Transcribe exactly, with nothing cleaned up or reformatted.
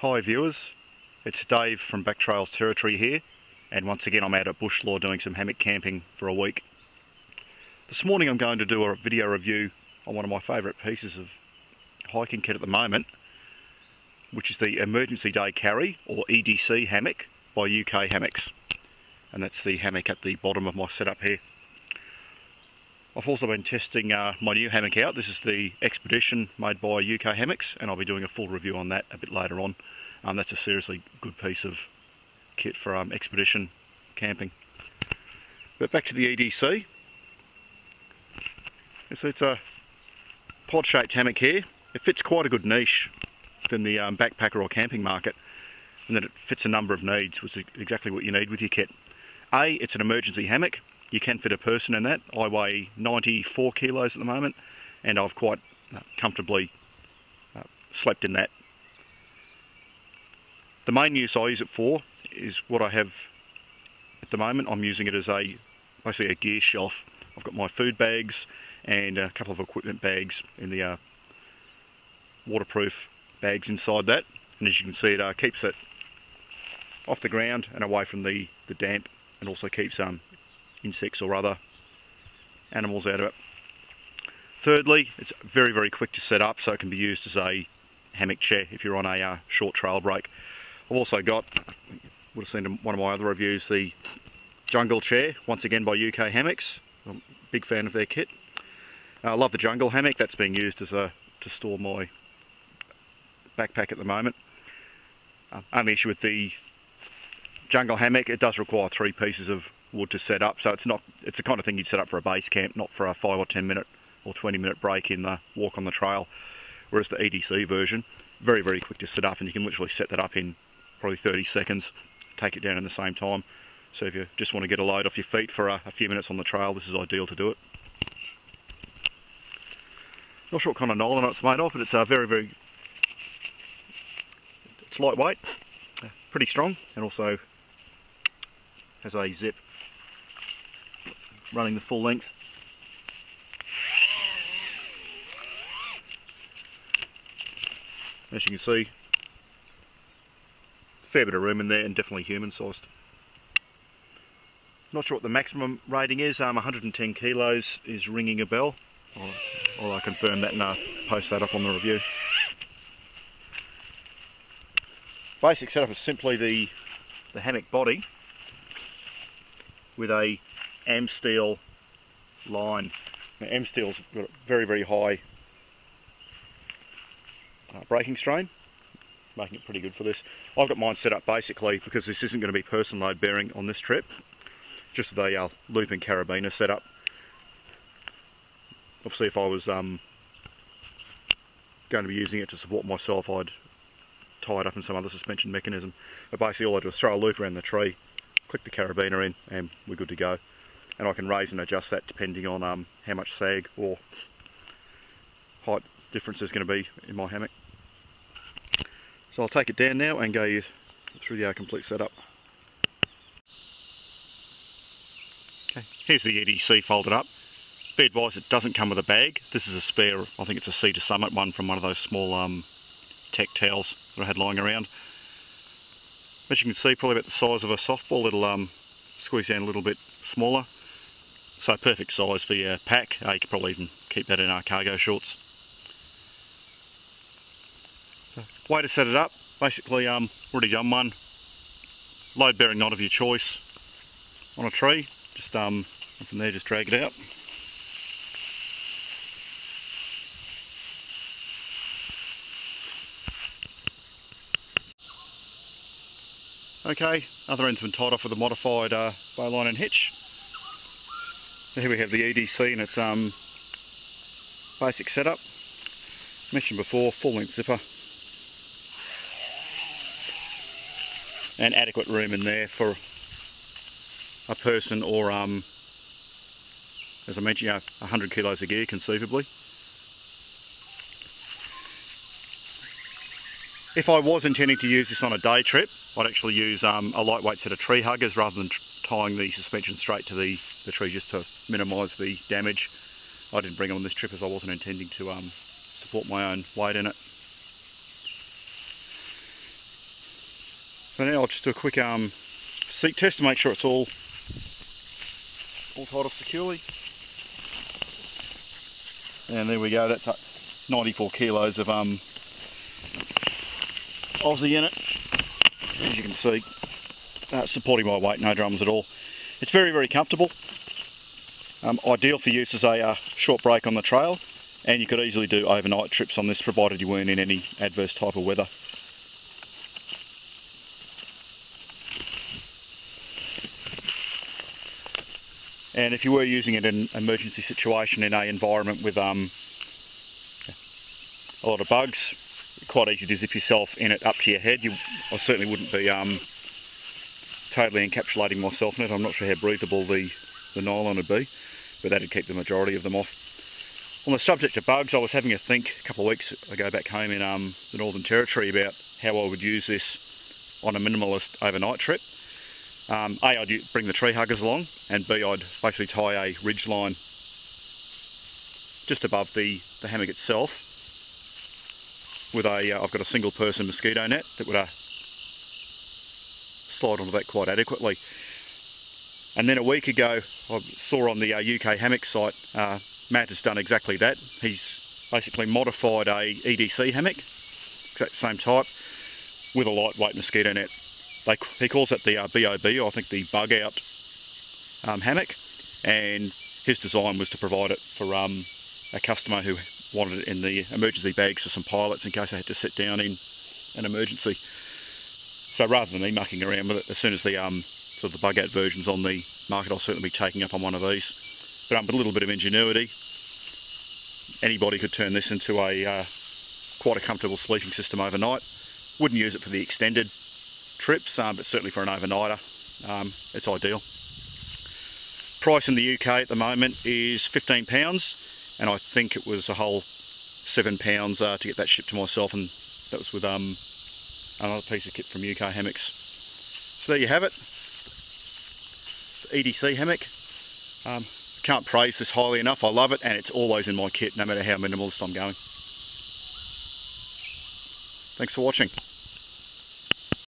Hi viewers, it's Dave from Back Trails Territory here, and once again I'm out at Bushlaw doing some hammock camping for a week. This morning I'm going to do a video review on one of my favourite pieces of hiking kit at the moment, which is the Emergency Day Carry, or E D C hammock, by U K Hammocks. And that's the hammock at the bottom of my setup here. I've also been testing uh, my new hammock out. This is the Expedition made by U K Hammocks, and I'll be doing a full review on that a bit later on. Um, that's a seriously good piece of kit for um, expedition camping. But back to the E D C. So it's a pod-shaped hammock here. It fits quite a good niche within the um, backpacker or camping market, and then it fits a number of needs, which is exactly what you need with your kit. A, it's an emergency hammock. You can fit a person in that. I weigh ninety-four kilos at the moment, and I've quite comfortably uh, slept in that. The main use I use it for is what I have at the moment. I'm using it as a basically a gear shelf. I've got my food bags and a couple of equipment bags in the uh, waterproof bags inside that, and as you can see, it uh, keeps it off the ground and away from the the damp, and also keeps um. insects or other animals out of it. Thirdly, it's very very quick to set up, so it can be used as a hammock chair if you're on a uh, short trail break. I've also got, would have seen in one of my other reviews, the Jungle Chair, once again by U K Hammocks. I'm a big fan of their kit. I uh, love the Jungle Hammock. That's being used as a to store my backpack at the moment. Uh, only issue with the Jungle Hammock, it does require three pieces of wood to set up, so it's not it's the kind of thing you'd set up for a base camp, not for a five or ten minute or twenty minute break in the walk on the trail. Whereas the E D C version, very very quick to set up, and you can literally set that up in probably thirty seconds, take it down in the same time. So if you just want to get a load off your feet for a, a few minutes on the trail, this is ideal to do it. Not sure what kind of nylon it's made of, but it's a very very it's lightweight, pretty strong, and also has a zip running the full length. As you can see, a fair bit of room in there, and definitely human sized. Not sure what the maximum rating is. um, one hundred and ten kilos is ringing a bell. I'll, I'll confirm that and uh, post that up on the review. Basic setup is simply the, the hammock body with a Amsteel line. Now, Amsteel's got a very, very high uh, braking strain, making it pretty good for this. I've got mine set up basically because this isn't going to be person load bearing on this trip, just the uh, loop and carabiner setup. Obviously, if I was um, going to be using it to support myself, I'd tie it up in some other suspension mechanism. But basically, all I do is throw a loop around the tree, click the carabiner in, and we're good to go. And I can raise and adjust that depending on um, how much sag or height difference there's going to be in my hammock. So I'll take it down now and go through the complete setup. Okay, here's the E D C folded up. Be advised, it doesn't come with a bag. This is a spare, I think it's a Sea to Summit one from one of those small um, tech towels that I had lying around. As you can see, probably about the size of a softball, it'll um, squeeze down a little bit smaller. So perfect size for your pack. Uh, you could probably even keep that in our cargo shorts. So, way to set it up. Basically, um, already done one. Load bearing knot of your choice on a tree. Just um, from there, just drag it out. Okay, other end's been tied off with a modified uh, bowline and hitch. Here we have the E D C and its um, basic setup. Mentioned before, full length zipper. And adequate room in there for a person or, um, as I mentioned, uh, one hundred kilos of gear conceivably. If I was intending to use this on a day trip, I'd actually use um, a lightweight set of tree huggers rather than tying the suspension straight to the, the tree, just to minimise the damage. I didn't bring it on this trip as I wasn't intending to um, support my own weight in it. But now I'll just do a quick um, seat test to make sure it's all, all tied off securely. And there we go, that's ninety-four kilos of um, Aussie in it. As you can see, uh, supporting my weight, no drums at all. It's very, very comfortable. Um, ideal for use as a uh, short break on the trail, and you could easily do overnight trips on this provided you weren't in any adverse type of weather. And if you were using it in an emergency situation in an environment with um, a lot of bugs, quite easy to zip yourself in it up to your head. You, I certainly wouldn't be um, totally encapsulating myself in it. I'm not sure how breathable the, the nylon would be, but that'd keep the majority of them off. On the subject of bugs, I was having a think a couple of weeks ago back home in um, the Northern Territory about how I would use this on a minimalist overnight trip. Um, A, I'd bring the tree huggers along, and B, I'd basically tie a ridge line just above the, the hammock itself with a, uh, I've got a single person mosquito net that would uh, slide onto that quite adequately. And then a week ago, I saw on the uh, U K Hammock site, uh, Matt has done exactly that. He's basically modified a E D C hammock, exact same type, with a lightweight mosquito net. They, he calls it the uh, B O B, I think the bug out um, hammock, and his design was to provide it for um, a customer who wanted it in the emergency bags for some pilots in case they had to sit down in an emergency. So rather than me mucking around with it, as soon as the um, sort of the bug out version's on the market, I'll certainly be taking up on one of these. But um, with a little bit of ingenuity, anybody could turn this into a uh, quite a comfortable sleeping system overnight. Wouldn't use it for the extended trips, um, but certainly for an overnighter, um, it's ideal. Price in the U K at the moment is fifteen pounds, and I think it was a whole seven pounds uh, to get that shipped to myself, and that was with um, another piece of kit from U K Hammocks. So there you have it, the E D C hammock. Um, can't praise this highly enough. I love it, and it's always in my kit, no matter how minimalist I'm going. Thanks for watching.